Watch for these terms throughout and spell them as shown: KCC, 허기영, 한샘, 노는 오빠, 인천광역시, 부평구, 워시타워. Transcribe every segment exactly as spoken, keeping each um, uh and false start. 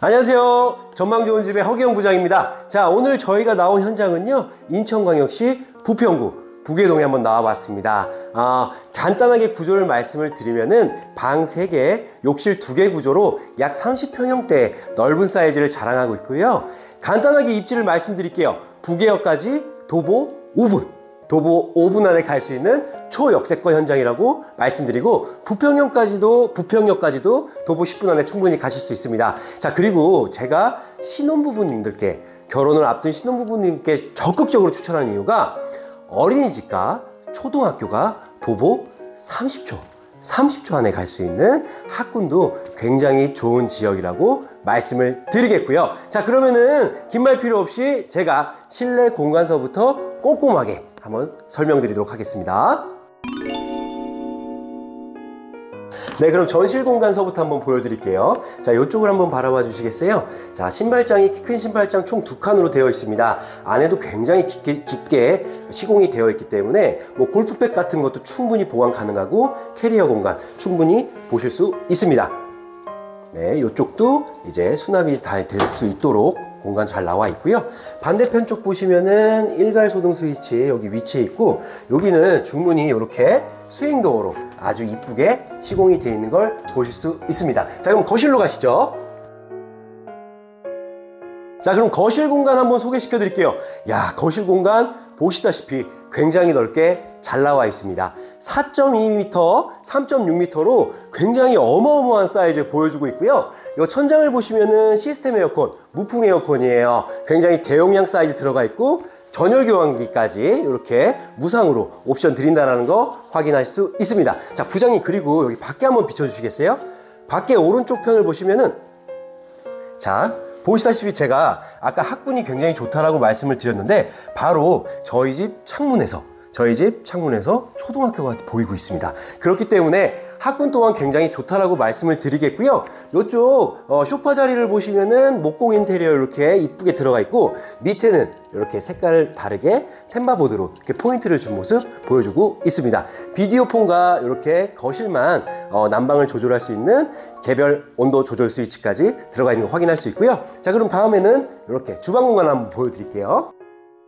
안녕하세요. 전망좋은 집의 허기영 부장입니다. 자, 오늘 저희가 나온 현장은요, 인천광역시 부평구 부계동에 한번 나와봤습니다. 아, 간단하게 구조를 말씀을 드리면은 방 세 개, 욕실 두 개 구조로 약 삼십 평형대 넓은 사이즈를 자랑하고 있고요. 간단하게 입지를 말씀드릴게요. 부계역까지 도보 오 분, 도보 오 분 안에 갈 수 있는 초역세권 현장이라고 말씀드리고, 부평역까지도 부평역까지도 도보 십 분 안에 충분히 가실 수 있습니다. 자, 그리고 제가 신혼부부님들께, 결혼을 앞둔 신혼부부님께 적극적으로 추천하는 이유가, 어린이집과 초등학교가 도보 삼십 초 삼십 초 안에 갈 수 있는 학군도 굉장히 좋은 지역이라고 말씀을 드리겠고요. 자, 그러면은 긴 말 필요 없이 제가 실내 공간서부터 꼼꼼하게 한번 설명드리도록 하겠습니다. 네, 그럼 전실 공간서부터 한번 보여드릴게요. 자, 이쪽을 한번 바라봐 주시겠어요? 자, 신발장이 키 큰 신발장 총 두 칸으로 되어 있습니다. 안에도 굉장히 깊게, 깊게 시공이 되어 있기 때문에 뭐 골프백 같은 것도 충분히 보관 가능하고, 캐리어 공간 충분히 보실 수 있습니다. 네, 이쪽도 이제 수납이 잘 될 수 있도록 공간 잘 나와 있고요. 반대편 쪽 보시면은 일괄 소등 스위치 여기 위치해 있고, 여기는 중문이 이렇게 스윙도어로 아주 이쁘게 시공이 되어 있는 걸 보실 수 있습니다. 자, 그럼 거실로 가시죠. 자, 그럼 거실 공간 한번 소개시켜 드릴게요. 야, 거실 공간 보시다시피 굉장히 넓게 잘 나와 있습니다. 사 점 이 미터, 삼 점 육 미터로 굉장히 어마어마한 사이즈를 보여주고 있고요. 이 천장을 보시면은 시스템 에어컨, 무풍 에어컨이에요. 굉장히 대용량 사이즈 들어가 있고, 전열 교환기까지 이렇게 무상으로 옵션 드린다라는 거 확인할 수 있습니다. 자, 부장님, 그리고 여기 밖에 한번 비춰주시겠어요? 밖에 오른쪽 편을 보시면은, 자, 보시다시피 제가 아까 학군이 굉장히 좋다라고 말씀을 드렸는데, 바로 저희 집 창문에서 저희 집 창문에서 초등학교가 보이고 있습니다. 그렇기 때문에 학군 또한 굉장히 좋다라고 말씀을 드리겠고요. 이쪽 어, 소파 자리를 보시면은 목공 인테리어 이렇게 이쁘게 들어가 있고, 밑에는 이렇게 색깔을 다르게 템마보드로 이렇게 포인트를 준 모습 보여주고 있습니다. 비디오 폰과 이렇게 거실만 어, 난방을 조절할 수 있는 개별 온도 조절 스위치까지 들어가 있는 거 확인할 수 있고요. 자, 그럼 다음에는 이렇게 주방 공간 한번 보여드릴게요.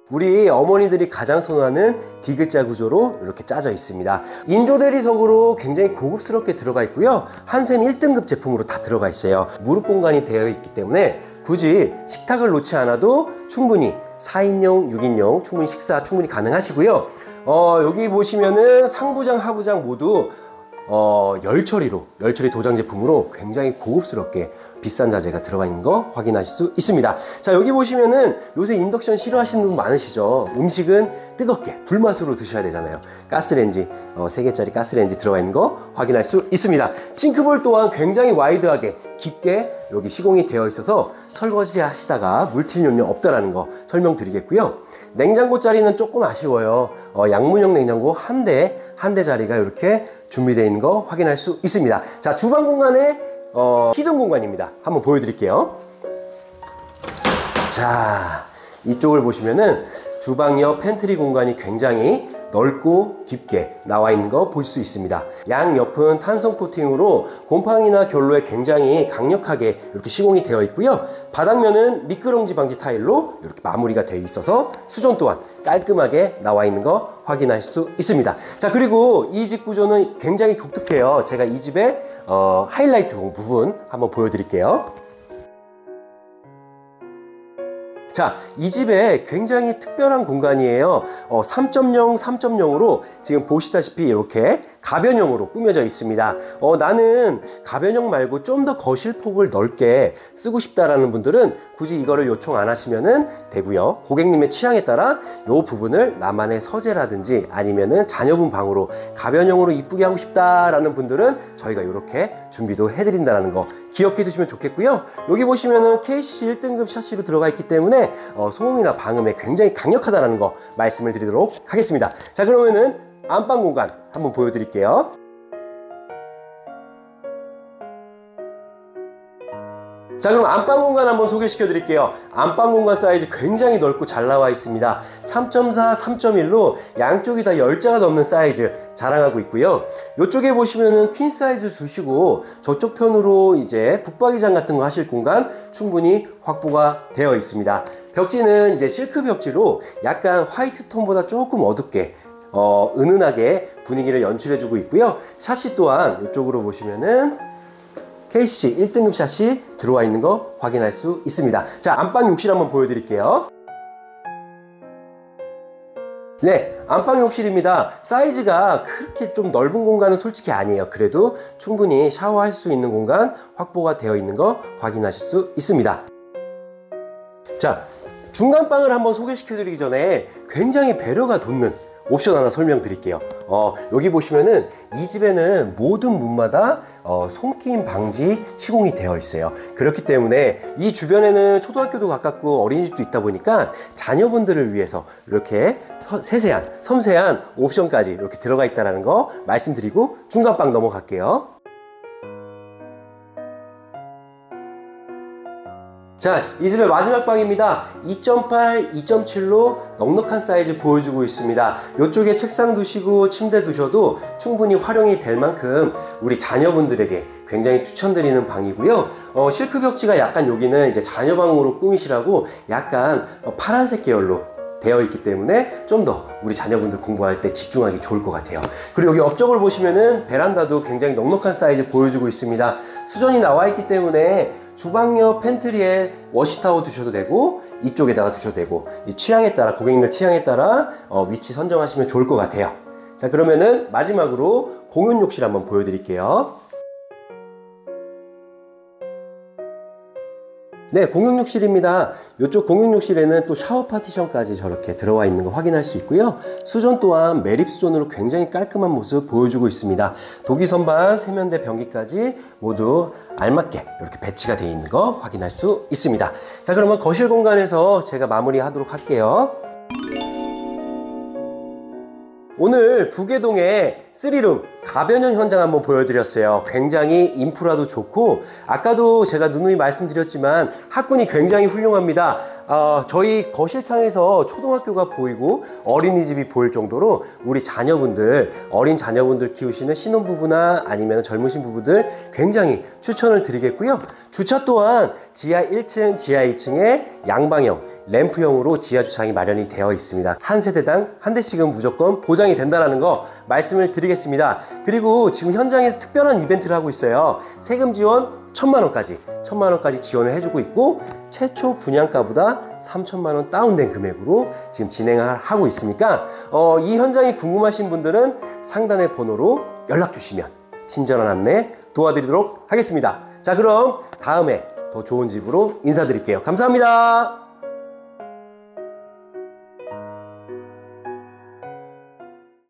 우리 어머니들이 가장 선호하는 디귿자 구조로 이렇게 짜져 있습니다. 인조대리석으로 굉장히 고급스럽게 들어가 있고요. 한샘 일 등급 제품으로 다 들어가 있어요. 무릎 공간이 되어 있기 때문에 굳이 식탁을 놓지 않아도 충분히 사 인용, 육 인용 충분히 식사 충분히 가능하시고요. 어, 여기 보시면은 상부장, 하부장 모두 어, 열처리로, 열처리 도장 제품으로 굉장히 고급스럽게 비싼 자재가 들어가 있는 거 확인하실 수 있습니다. 자, 여기 보시면은 요새 인덕션 싫어하시는 분 많으시죠? 음식은 뜨겁게 불맛으로 드셔야 되잖아요. 가스레인지, 어, 세 개짜리 가스레인지 들어가 있는 거 확인할 수 있습니다. 싱크볼 또한 굉장히 와이드하게 깊게 여기 시공이 되어 있어서 설거지 하시다가 물 튈 염려 없다라는 거 설명드리겠고요. 냉장고 자리는 조금 아쉬워요. 어, 양문형 냉장고 한 대, 한 대 자리가 이렇게 준비되어 있는 거 확인할 수 있습니다. 자, 주방 공간에 어, 히든 공간입니다. 한번 보여드릴게요. 자, 이쪽을 보시면은 주방 옆 팬트리 공간이 굉장히 넓고 깊게 나와 있는 거 볼 수 있습니다. 양 옆은 탄성 코팅으로 곰팡이나 결로에 굉장히 강력하게 이렇게 시공이 되어 있고요. 바닥면은 미끄럼지 방지 타일로 이렇게 마무리가 되어 있어서 수전 또한 깔끔하게 나와 있는 거 확인할 수 있습니다. 자, 그리고 이 집 구조는 굉장히 독특해요. 제가 이 집의 어, 하이라이트 부분 한번 보여드릴게요. 자, 이 집에 굉장히 특별한 공간이에요. 어, 삼 점 영, 삼 점 영으로 지금 보시다시피 이렇게 가변형으로 꾸며져 있습니다. 어, 나는 가변형 말고 좀 더 거실 폭을 넓게 쓰고 싶다라는 분들은 굳이 이거를 요청 안 하시면 되고요. 고객님의 취향에 따라 이 부분을 나만의 서재라든지 아니면은 자녀분 방으로 가변형으로 이쁘게 하고 싶다라는 분들은 저희가 이렇게 준비도 해드린다는 거 기억해 두시면 좋겠고요. 여기 보시면은 케이씨씨 일 등급 샤시로 들어가 있기 때문에 어, 소음이나 방음에 굉장히 강력하다라는 거 말씀을 드리도록 하겠습니다. 자, 그러면은 안방 공간 한번 보여드릴게요. 자, 그럼 안방 공간 한번 소개시켜 드릴게요. 안방 공간 사이즈 굉장히 넓고 잘 나와 있습니다. 삼 점 사, 삼 점 일로 양쪽이 다 열 자가 넘는 사이즈 자랑하고 있고요. 이쪽에 보시면은 퀸 사이즈 주시고 저쪽 편으로 이제 북박이장 같은 거 하실 공간 충분히 확보가 되어 있습니다. 벽지는 이제 실크 벽지로 약간 화이트 톤보다 조금 어둡게 어, 은은하게 분위기를 연출해주고 있고요. 샷시 또한 이쪽으로 보시면은 케이씨씨 일 등급 샷이 들어와 있는 거 확인할 수 있습니다. 자, 안방 욕실 한번 보여드릴게요. 네, 안방 욕실입니다. 사이즈가 그렇게 좀 넓은 공간은 솔직히 아니에요. 그래도 충분히 샤워할 수 있는 공간 확보가 되어 있는 거 확인하실 수 있습니다. 자, 중간방을 한번 소개시켜 드리기 전에 굉장히 배려가 돋는 옵션 하나 설명드릴게요. 어, 여기 보시면은 이 집에는 모든 문마다 어, 손끼임 방지 시공이 되어 있어요. 그렇기 때문에 이 주변에는 초등학교도 가깝고 어린이집도 있다 보니까 자녀분들을 위해서 이렇게 서, 세세한 섬세한 옵션까지 이렇게 들어가 있다는 거 말씀드리고 중간방 넘어갈게요. 자, 이 집의 마지막 방입니다. 이 점 팔, 이 점 칠로 넉넉한 사이즈 보여주고 있습니다. 이쪽에 책상 두시고 침대 두셔도 충분히 활용이 될 만큼 우리 자녀분들에게 굉장히 추천드리는 방이고요. 어, 실크 벽지가 약간 여기는 이제 자녀방으로 꾸미시라고 약간 파란색 계열로 되어 있기 때문에 좀 더 우리 자녀분들 공부할 때 집중하기 좋을 것 같아요. 그리고 여기 업적을 보시면은 베란다도 굉장히 넉넉한 사이즈 보여주고 있습니다. 수전이 나와 있기 때문에 주방 옆 팬트리에 워시타워 두셔도 되고 이쪽에다가 두셔도 되고 이 취향에 따라 고객님들 취향에 따라 어, 위치 선정하시면 좋을 것 같아요. 자, 그러면은 마지막으로 공용 욕실 한번 보여드릴게요. 네, 공용 욕실입니다. 이쪽 공용 욕실에는 또 샤워 파티션까지 저렇게 들어와 있는 거 확인할 수 있고요. 수전 또한 매립 수전으로 굉장히 깔끔한 모습 보여주고 있습니다. 도기 선반, 세면대, 변기까지 모두 알맞게 이렇게 배치가 되어 있는 거 확인할 수 있습니다. 자, 그러면 거실 공간에서 제가 마무리하도록 할게요. 오늘 부계동의 쓰리룸 가변형 현장 한번 보여드렸어요. 굉장히 인프라도 좋고 아까도 제가 누누이 말씀드렸지만 학군이 굉장히 훌륭합니다. 어, 저희 거실창에서 초등학교가 보이고 어린이집이 보일 정도로 우리 자녀분들, 어린 자녀분들 키우시는 신혼부부나 아니면 젊으신 부부들 굉장히 추천을 드리겠고요. 주차 또한 지하 일 층, 지하 이 층에 양방형 램프형으로 지하주차장이 마련이 되어 있습니다. 한 세대당 한 대씩은 무조건 보장이 된다는 거 말씀을 드리겠습니다. 그리고 지금 현장에서 특별한 이벤트를 하고 있어요. 세금 지원 천만 원까지 천만 원까지 지원을 해주고 있고 최초 분양가보다 삼천만 원 다운된 금액으로 지금 진행을 하고 있으니까 어, 이 현장이 궁금하신 분들은 상단의 번호로 연락 주시면 친절한 안내 도와드리도록 하겠습니다. 자, 그럼 다음에 더 좋은 집으로 인사드릴게요. 감사합니다.